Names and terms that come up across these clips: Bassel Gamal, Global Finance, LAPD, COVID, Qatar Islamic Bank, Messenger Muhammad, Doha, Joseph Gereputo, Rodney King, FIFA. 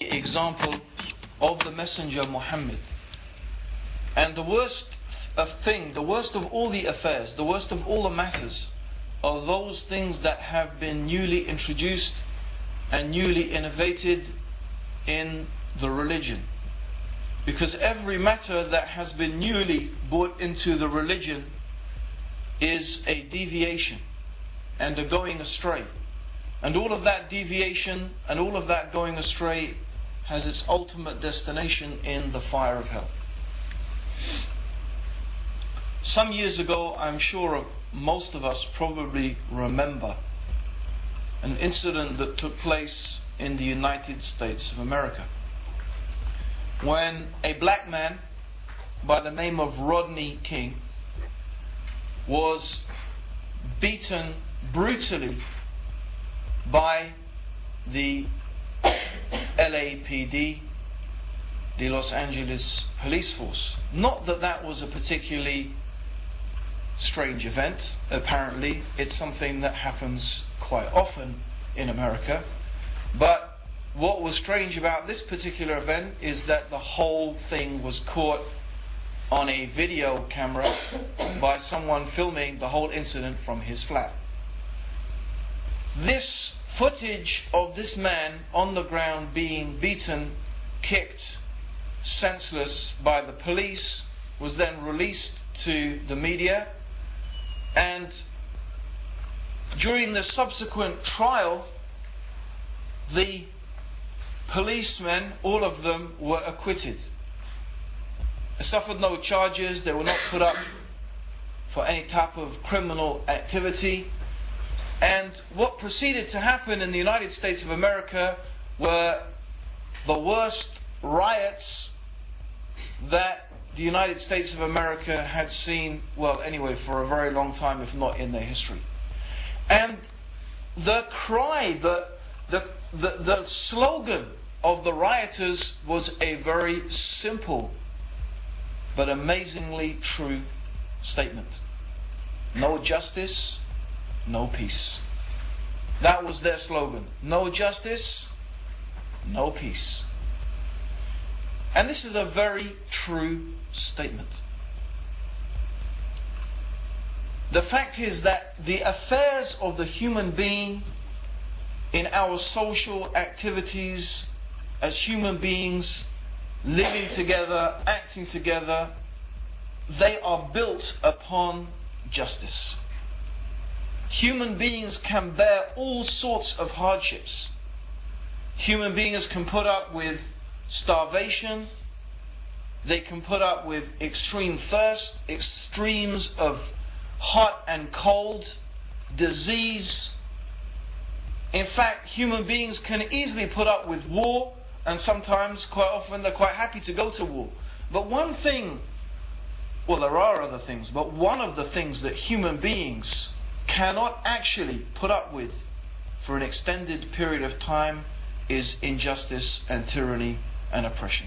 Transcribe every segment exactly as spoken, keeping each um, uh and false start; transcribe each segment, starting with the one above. Example of the Messenger Muhammad. And the worst of thing, the worst of all the affairs, the worst of all the matters, are those things that have been newly introduced and newly innovated in the religion. Because every matter that has been newly brought into the religion is a deviation and a going astray. And all of that deviation and all of that going astray has its ultimate destination in the fire of hell. Some years ago, I'm sure most of us probably remember an incident that took place in the United States of America, when a black man by the name of Rodney King was beaten brutally by the L A P D, the Los Angeles police force. Not that that was a particularly strange event. Apparently it's something that happens quite often in America, but what was strange about this particular event is that the whole thing was caught on a video camera by someone filming the whole incident from his flat. This footage of this man on the ground being beaten, kicked, senseless by the police was then released to the media, and during the subsequent trial the policemen, all of them, were acquitted. They suffered no charges, they were not put up for any type of criminal activity. And what proceeded to happen in the United States of America were the worst riots that the United States of America had seen, well, anyway, for a very long time, if not in their history. And the cry, the, the, the, the slogan of the rioters was a very simple but amazingly true statement: no justice, no peace. That was their slogan. No justice, no peace. And this is a very true statement. The fact is that the affairs of the human being, in our social activities as human beings, living together, acting together, they are built upon justice. Human beings can bear all sorts of hardships. Human beings can put up with starvation, they can put up with extreme thirst, extremes of hot and cold, disease. In fact, human beings can easily put up with war, and sometimes, quite often, they're quite happy to go to war. But one thing, well, there are other things, but one of the things that human beings cannot actually put up with for an extended period of time is injustice and tyranny and oppression.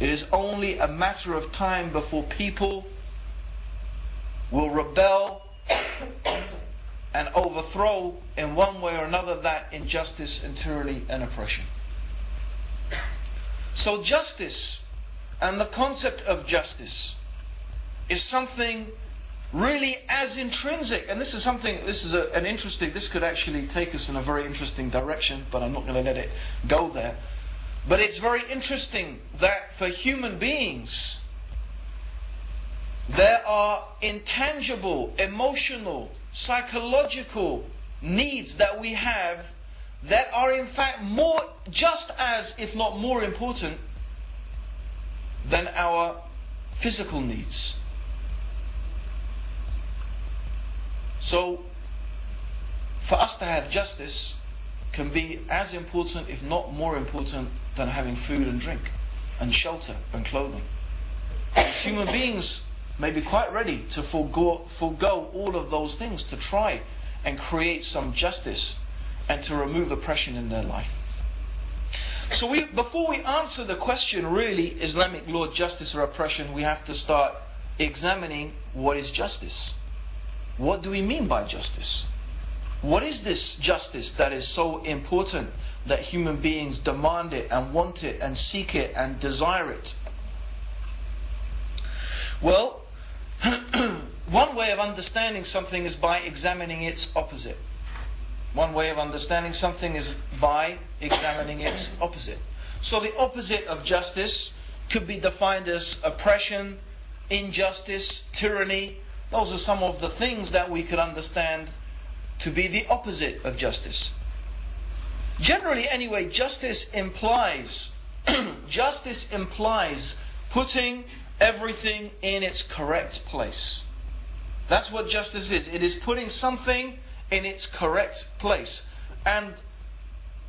It is only a matter of time before people will rebel and overthrow in one way or another that injustice and tyranny and oppression. So justice and the concept of justice is something really as intrinsic, and this is something, this is a, an interesting, this could actually take us in a very interesting direction, but I'm not going to let it go there. But it's very interesting that for human beings, there are intangible, emotional, psychological needs that we have that are in fact more, just as, if not more important than our physical needs. So, for us to have justice can be as important, if not more important, than having food and drink, and shelter and clothing. As human beings may be quite ready to forego, forego all of those things to try and create some justice and to remove oppression in their life. So we, before we answer the question, really, Islamic law, justice or oppression, we have to start examining what is justice. What do we mean by justice? What is this justice that is so important that human beings demand it and want it and seek it and desire it? Well, one way of understanding something is by examining its opposite. One way of understanding something is by examining its opposite. So the opposite of justice could be defined as oppression, injustice, tyranny. Those are some of the things that we could understand to be the opposite of justice. Generally, anyway, justice implies, justice implies putting everything in its correct place. That's what justice is. It is putting something in its correct place. And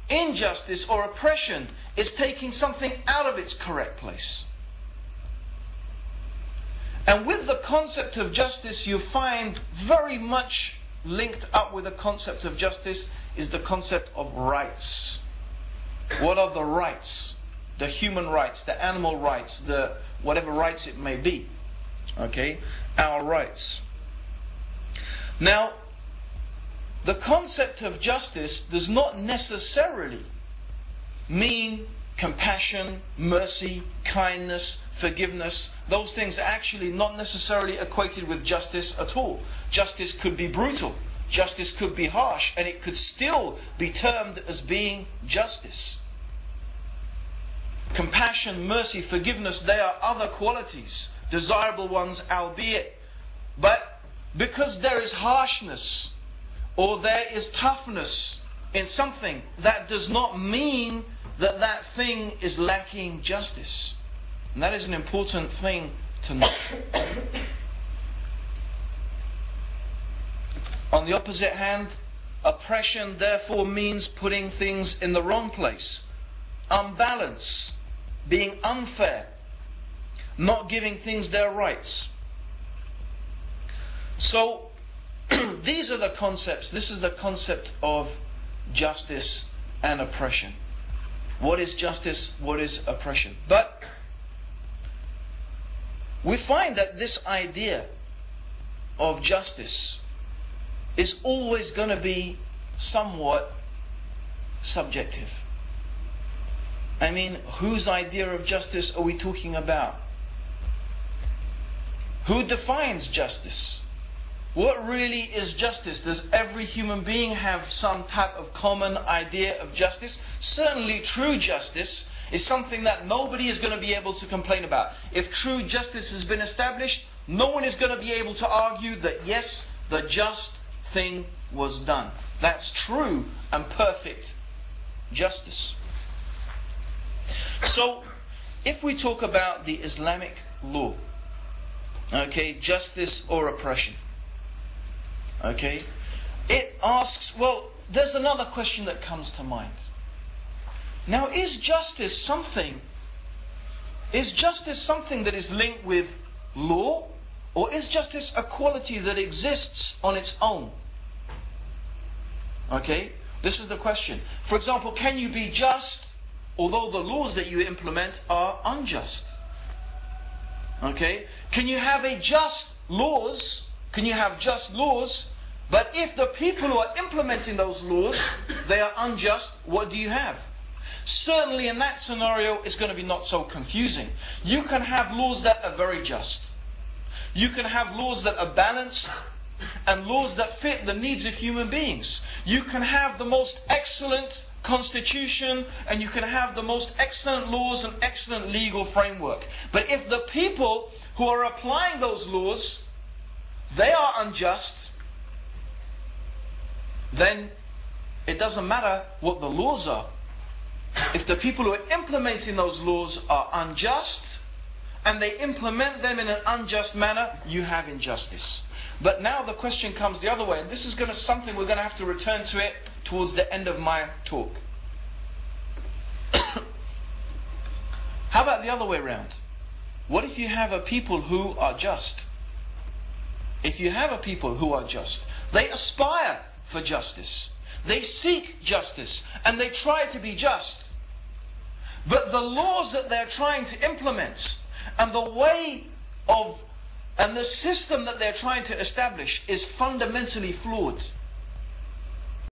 injustice or oppression is taking something out of its correct place. And with the concept of justice, you find very much linked up with the concept of justice is the concept of rights. What are the rights? The human rights, the animal rights, the whatever rights it may be. Okay? Our rights. Now, the concept of justice does not necessarily mean compassion, mercy, kindness, forgiveness. Those things are actually not necessarily equated with justice at all. Justice could be brutal. Justice could be harsh. And it could still be termed as being justice. Compassion, mercy, forgiveness, they are other qualities, desirable ones, albeit. But because there is harshness or there is toughness in something, that does not mean that that thing is lacking justice. And that is an important thing to know. On the opposite hand, oppression therefore means putting things in the wrong place. Unbalance, being unfair, not giving things their rights. So, these are the concepts. This is the concept of justice and oppression. What is justice? What is oppression? But we find that this idea of justice is always going to be somewhat subjective. I mean, whose idea of justice are we talking about? Who defines justice? What really is justice? Does every human being have some type of common idea of justice? Certainly true justice is something that nobody is going to be able to complain about. If true justice has been established, no one is going to be able to argue that yes, the just thing was done. That's true and perfect justice. So, if we talk about the Islamic law, okay, justice or oppression, okay, it asks, well, there's another question that comes to mind. Now, is justice something, is justice something that is linked with law, or is justice a quality that exists on its own? Okay, this is the question. For example, can you be just although the laws that you implement are unjust? Okay, can you have a just laws, can you have just laws, but if the people who are implementing those laws, they are unjust, what do you have? Certainly in that scenario, it's going to be not so confusing. You can have laws that are very just. You can have laws that are balanced and laws that fit the needs of human beings. You can have the most excellent constitution and you can have the most excellent laws and excellent legal framework. But if the people who are applying those laws, they are unjust, then it doesn't matter what the laws are. If the people who are implementing those laws are unjust, and they implement them in an unjust manner, you have injustice. But now the question comes the other way, and this is going to something we're going to have to return to it towards the end of my talk. How about the other way around? What if you have a people who are just? If you have a people who are just, they aspire for justice. They seek justice, and they try to be just. But the laws that they're trying to implement, and the way of, and the system that they're trying to establish is fundamentally flawed.